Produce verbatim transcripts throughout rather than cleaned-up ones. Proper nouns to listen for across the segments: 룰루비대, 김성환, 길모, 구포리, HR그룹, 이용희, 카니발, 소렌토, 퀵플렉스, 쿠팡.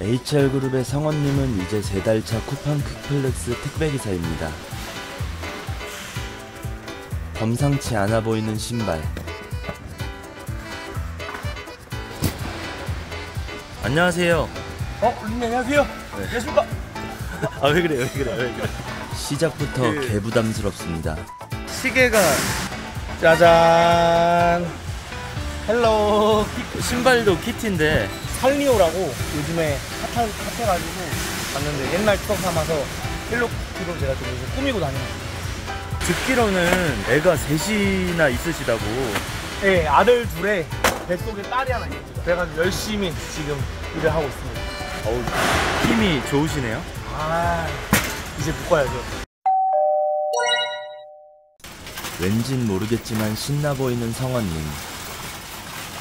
에이치알그룹의 성원님은 이제 세 달차 쿠팡 퀵플렉스 택배기사입니다. 범상치 않아 보이는 신발. 안녕하세요. 어? 님 안녕하세요. 네. 안녕하십니까? 아, 왜 그래요? 왜 그래요? 왜 그래요? 시작부터 그... 개부담스럽습니다. 시계가 짜잔 헬로 키... 신발도 키티인데 살리오라고 요즘에 핫한, 핫해가지고 봤는데 옛날 추억 삼아서 헬로키티로 제가 좀 요즘 꾸미고 다니는 거예요. 듣기로는 애가 셋이나 있으시다고. 네, 아들 둘에 뱃속에 딸이 하나 있습니다. 그래가지고 열심히 지금 일을 하고 있습니다. 어우, 힘이 좋으시네요. 아, 이제 묶어야죠. 왠진 모르겠지만 신나 보이는 성원님.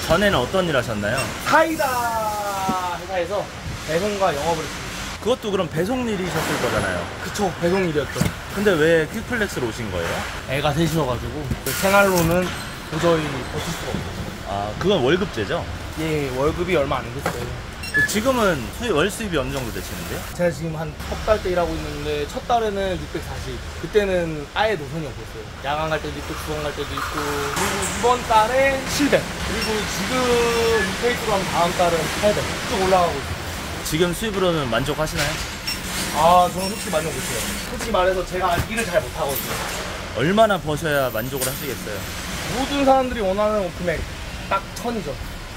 전에는 어떤 일 하셨나요? 사이다 회사에서 배송과 영업을 했습니다. 그것도 그럼 배송 일이셨을 거잖아요. 그쵸, 배송 일이었죠. 근데 왜 퀵플렉스로 오신 거예요? 애가 셋이어가지고 생활로는 도저히 버틸 수가 없어요. 아, 그건 월급제죠? 예, 월급이 얼마 안 됐어요. 지금은 수입, 월 수입이 어느 정도 되시는데요? 제가 지금 한 첫 달 때 일하고 있는데 첫 달에는 육백사십, 그때는 아예 노선이 없었어요. 야간 갈 때도 있고 주간 갈 때도 있고. 그리고 이번 달에 칠백, 그리고 지금 페이스로 하면 다음 달은 팔백, 쭉 올라가고 있어요. 지금 수입으로는 만족하시나요? 아, 저는 솔직히 만족 못해요. 솔직히 말해서 제가 일을 잘 못하거든요. 얼마나 버셔야 만족을 하시겠어요? 모든 사람들이 원하는 금액 딱 천이죠.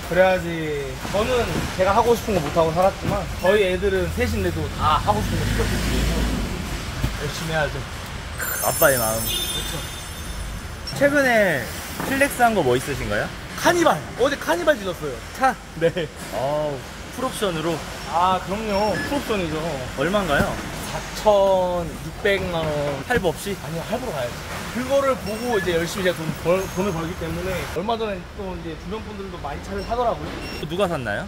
그래야지. 저는 제가 하고 싶은 거 못하고 살았지만 저희 애들은 셋인데도 다 하고 싶은 거 시켰을 수 있어서 열심히 해야죠. 아빠의 마음. 그렇죠. 최근에 플렉스 한 거 뭐 있으신가요? 카니발! 어제 카니발 질렀어요. 차? 네. 아, 풀옵션으로? 아, 그럼요. 풀옵션이죠. 얼마인가요? 사천육백만 원. 할부 없이? 아니요, 할부로 가야죠. 그거를 보고 이제 열심히 제가 돈 벌, 돈을 벌기 때문에. 얼마 전에 또 이제 주변 분들도 많이 차를 사더라고요. 누가 샀나요?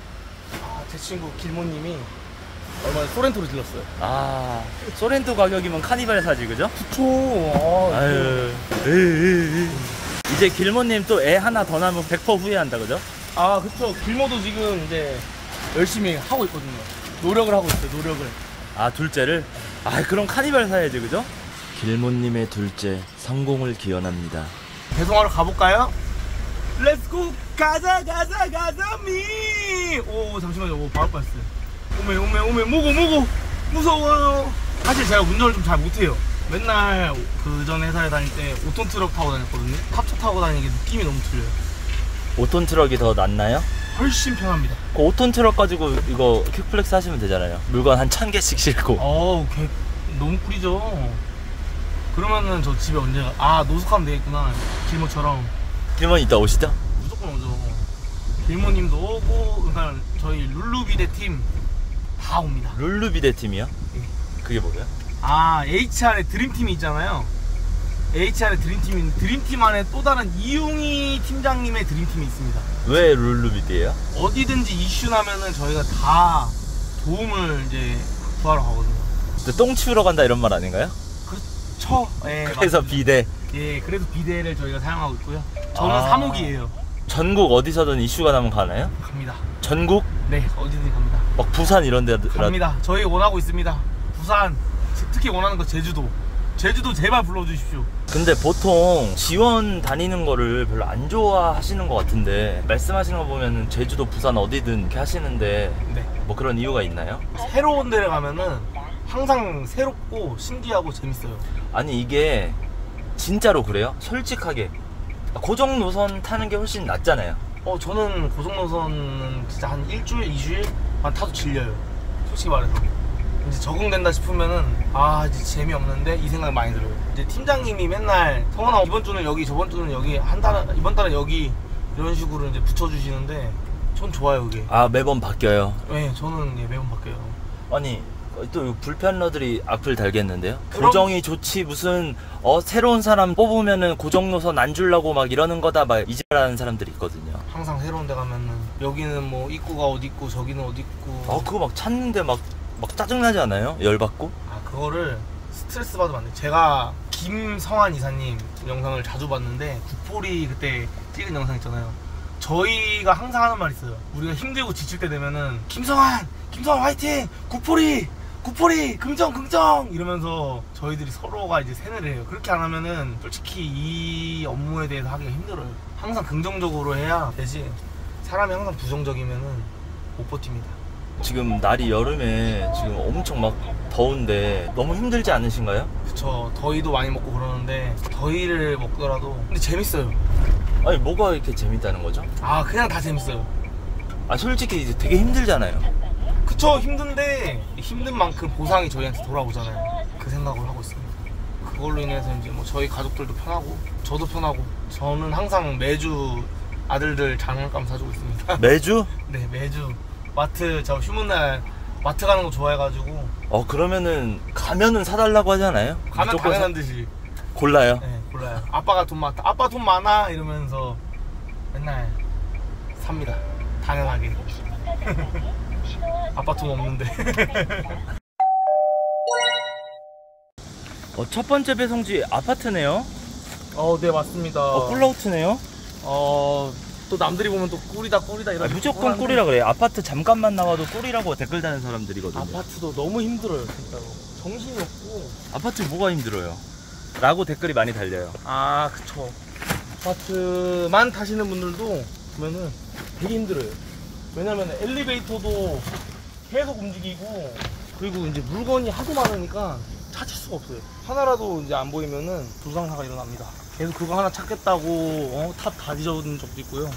아, 제 친구 길모님이 얼마 전에 소렌토를 질렀어요. 아, 소렌토 가격이면 카니발 사지, 그죠? 그쵸. 아, 아유, 에이, 에이. 이제 길모님 또 애 하나 더 나면 백 퍼센트 후회한다, 그죠? 아, 그쵸. 길모도 지금 이제 열심히 하고 있거든요. 노력을 하고 있어요, 노력을. 아, 둘째를? 아, 그럼 카니발 사야지, 그죠? 길모님의 둘째, 성공을 기원합니다. 배송하러 가볼까요? 렛츠고! 가자 가자 가자 미! 오, 잠시만요. 오, 바로 빠졌어요. 오메 오메 오메 뭐고 뭐고 무서워요. 사실 제가 운전을 좀 잘 못해요. 맨날 그 전 회사에 다닐 때 오톤 트럭 타고 다녔거든요. 탑차 타고 다니는 게 느낌이 너무 틀려요. 오톤 트럭이 더 낫나요? 훨씬 편합니다. 그 오톤 트럭 가지고 이거 퀵플렉스 하시면 되잖아요. 물건 한 천 개씩 싣고. 어우, 개 너무 꿀이죠. 그러면은 저 집에 언제 가? 아, 노숙하면 되겠구나. 길모처럼. 길모 이따 오시죠? 무조건 오죠. 길모님도 오고, 그러니까 저희 룰루비대 팀 다 옵니다. 룰루비대 팀이요? 예. 그게 뭐예요? 아, 에이치알의 드림팀이 있잖아요. 에이치알의 드림팀인 드림팀 안에 또 다른 이용희 팀장님의 드림팀이 있습니다. 왜 룰루비대예요? 어디든지 이슈 나면은 저희가 다 도움을 이제 구하러 가거든요. 근데 똥 치우러 간다 이런 말 아닌가요? 그렇죠. 예, 그래서 맞습니다. 비대. 예, 그래서 비대를 저희가 사용하고 있고요. 저는 아, 삼 호기예요. 전국 어디서든 이슈가 나면 가나요? 갑니다. 전국? 네, 어디든 갑니다. 막 부산 이런 데 갑니다. 저희 원하고 있습니다. 부산, 특히 원하는 거 제주도. 제주도 제발 불러주십시오. 근데 보통 지원 다니는 거를 별로 안 좋아하시는 것 같은데 말씀하시는 거 보면 제주도, 부산 어디든 이렇게 하시는데 네. 뭐 그런 이유가 있나요? 새로운 데를 가면은 항상 새롭고 신기하고 재밌어요. 아니, 이게 진짜로 그래요? 솔직하게 고정 노선 타는 게 훨씬 낫잖아요. 어, 저는 고정 노선 진짜 한 일주일, 이주일만 타도 질려요. 솔직히 말해서 이제 적응된다 싶으면은 아, 이제 재미없는데 이 생각 많이 들어요. 이제 팀장님이 맨날 성원아, 이번 주는 여기, 저번 주는 여기, 한 달은 이번 달은 여기 이런 식으로 이제 붙여주시는데 전 좋아요, 그게. 아, 매번 바뀌어요? 네, 저는 예, 매번 바뀌어요. 아니, 또 불편러들이 악플 달겠는데요? 그럼... 고정이 좋지 무슨 어 새로운 사람 뽑으면은 고정 노선 안 주려고 막 이러는 거다 막 이질하는 사람들이 있거든요. 항상 새로운 데 가면은 여기는 뭐 입구가 어디 있고 저기는 어디 있고. 아, 그거 막 찾는데 막 막 짜증나지 않아요? 열받고? 아, 그거를 스트레스 받으면 안 돼. 제가 김성환 이사님 영상을 자주 봤는데 구포리 그때 찍은 영상 있잖아요. 저희가 항상 하는 말이 있어요. 우리가 힘들고 지칠 때 되면은 김성환! 김성환 화이팅! 구포리! 구포리! 긍정! 긍정! 이러면서 저희들이 서로가 이제 세뇌를 해요. 그렇게 안 하면은 솔직히 이 업무에 대해서 하기가 힘들어요. 항상 긍정적으로 해야 되지, 사람이 항상 부정적이면은 못 버팁니다. 지금 날이 여름에 지금 엄청 막 더운데 너무 힘들지 않으신가요? 그쵸, 더위도 많이 먹고 그러는데 더위를 먹더라도 근데 재밌어요. 아니 뭐가 이렇게 재밌다는 거죠? 아 그냥 다 재밌어요. 아 솔직히 이제 되게 힘들잖아요. 그쵸, 힘든데 힘든 만큼 보상이 저희한테 돌아오잖아요. 그 생각을 하고 있습니다. 그걸로 인해서 이제 뭐 저희 가족들도 편하고 저도 편하고, 저는 항상 매주 아들들 장난감 사주고 있습니다. 매주? 네, 매주 마트, 저 휴무 날 마트 가는 거 좋아해가지고. 어 그러면은 가면은 사달라고 하지 않아요? 가면 당연한 듯이 골라요? 네, 골라요. 아빠가 돈 많다, 아빠 돈 많아 이러면서 맨날 삽니다. 당연하게. 아빠 돈 없는데. 어, 첫 번째 배송지 아파트네요? 어, 네 맞습니다. 어, 꿀라우트네요? 어... 또 남들이 보면 또 꿀이다 꿀이다 이런. 아, 무조건 꿀이라 그래요. 아파트 잠깐만 나와도 꿀이라고 댓글 다는 사람들이거든요. 아파트도 너무 힘들어요 진짜로. 정신이 없고. 아파트 뭐가 힘들어요? 라고 댓글이 많이 달려요. 아 그쵸, 아파트만 타시는 분들도 보면은 되게 힘들어요. 왜냐면 엘리베이터도 계속 움직이고, 그리고 이제 물건이 하도 많으니까 찾을 수가 없어요. 하나라도 이제 안 보이면은 불상사가 일어납니다. 계속 그거 하나 찾겠다고 어, 탑 다 뒤져본 적도 있고요. 그럼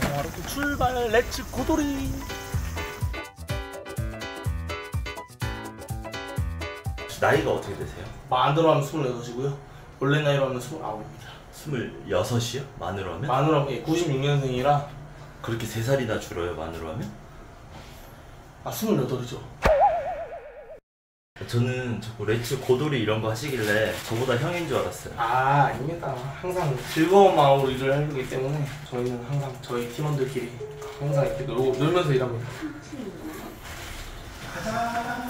저는 바로 또 출발! 렛츠 고도리! 나이가 어떻게 되세요? 만으로 하면 스물여섯이고요. 원래 나이로 하면 스물아홉입니다. 스물여섯이요? 만으로 하면? 만으로 하면, 예, 구십육 년생이라. 그렇게 세 살이나 줄어요, 만으로 하면? 아, 스물여덟이죠. 저는 자꾸 렛츠 고돌이 이런 거 하시길래 저보다 형인 줄 알았어요. 아 아닙니다. 항상 즐거운 마음으로 일을 하기 때문에 저희는 항상 저희 팀원들끼리 항상 이렇게 놀고 놀면서 일합니다. 가자.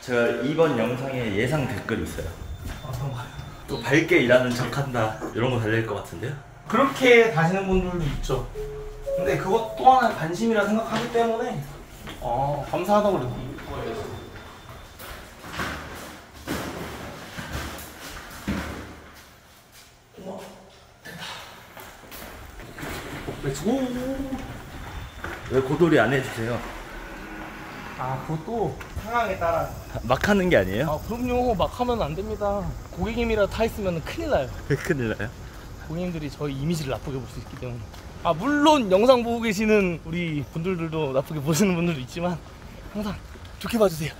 제가 이번 영상에 예상 댓글이 있어요. 어떤 거요? 또 밝게 일하는 척한다 이런 거 달릴 것 같은데요? 그렇게 다시는 분들도 있죠. 근데 그것 또한 관심이라 생각하기 때문에 어, 감사하다고 그래도. 우와, 됐다. 렛츠고! 왜 고돌이 안 해주세요? 아, 그것도 상황에 따라. 막 하는 게 아니에요? 아, 그럼요. 막 하면 안 됩니다. 고객님이라 타 있으면 큰일 나요. 큰일 나요? 고객님들이 저희 이미지를 나쁘게 볼 수 있기 때문에. 아 물론 영상 보고 계시는 우리 분들도 나쁘게 보시는 분들도 있지만 항상 좋게 봐주세요.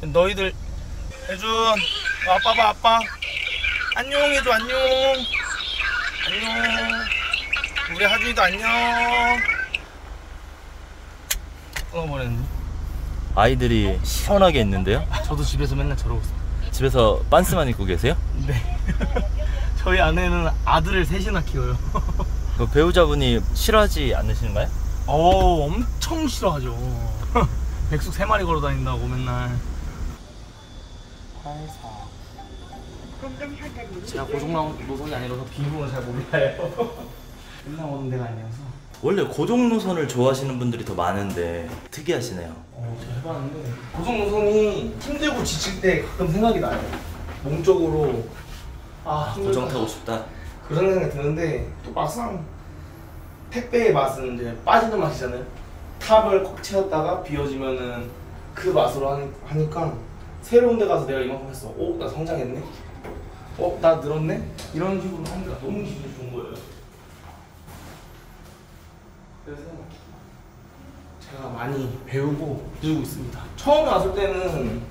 너희들 해준 아빠 봐. 아빠 안녕 해줘. 안녕 안녕. 우리 하준이도 안녕. 끊어버렸네. 아이들이 시원하게 있는데요? 저도 집에서 맨날 저러고 있어요. 집에서 반스만 입고 계세요? 네. 저희 아내는 아들을 셋이나 키워요. 배우자분이 싫어하지 않으시는가요? 어, 엄청 싫어하죠. 백숙 세 마리 걸어 다닌다고 맨날. 제가 고정 노선이 아니라서 비구는 잘 몰라요. 맨날 오는 데가 아니어서. 원래 고정 노선을 좋아하시는 분들이 더 많은데 특이하시네요. 어, 제가 해봤는데 고정 노선이 힘들고 지칠 때 가끔 생각이 나요. 몸적으로 아, 아 고정 타고 싶다 그런 생각이 드는데, 또 막상 택배의 맛은 이제 빠지는 맛이잖아요. 탑을 꽉 채웠다가 비워지면은 그 맛으로 하니, 하니까 새로운 데 가서 내가 이만큼 했어. 오, 나 성장했네. 어, 나 늘었네. 이런 식으로 하니까 너무 기분이 좋은 거예요. 그래서 제가 많이 배우고 배우고 있습니다. 처음에 왔을 때는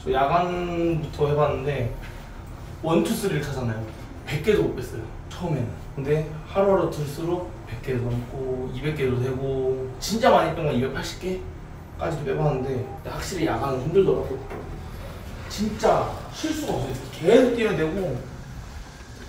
저 야간부터 해봤는데 일, 이, 삼을 차잖아요. 백 개도 못 뺐어요 처음에는. 근데 하루하루 들수록 백 개도 넘고 이백 개도 되고, 진짜 많이 뺀 건 이백팔십 개까지도 빼봤는데 확실히 야간은 힘들더라고요. 진짜 쉴 수가 없어요. 계속 뛰어야 되고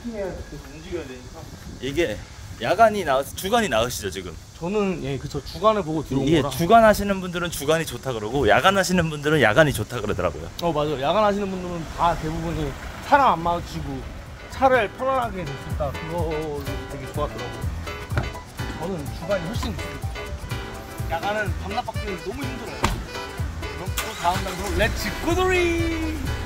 힘내야 되고 움직여야 되니까. 이게 야간이 나으, 주간이 나으시죠 지금? 저는 예 그쵸, 주간을 보고 들어온 예, 거라. 주간 하시는 분들은 주간이 좋다 그러고 야간 하시는 분들은 야간이 좋다 그러더라고요. 어 맞아요. 야간 하시는 분들은 다 대부분이 사람 안 마주치고 차를 편안하게 냈었다. 그거 되게 좋았더라고요. 저는 주간이 훨씬 좋습니다. 야간은 밤낮 바뀌는 게 너무 힘들어요. 그럼 또 다음 방송 렛츠 구도리!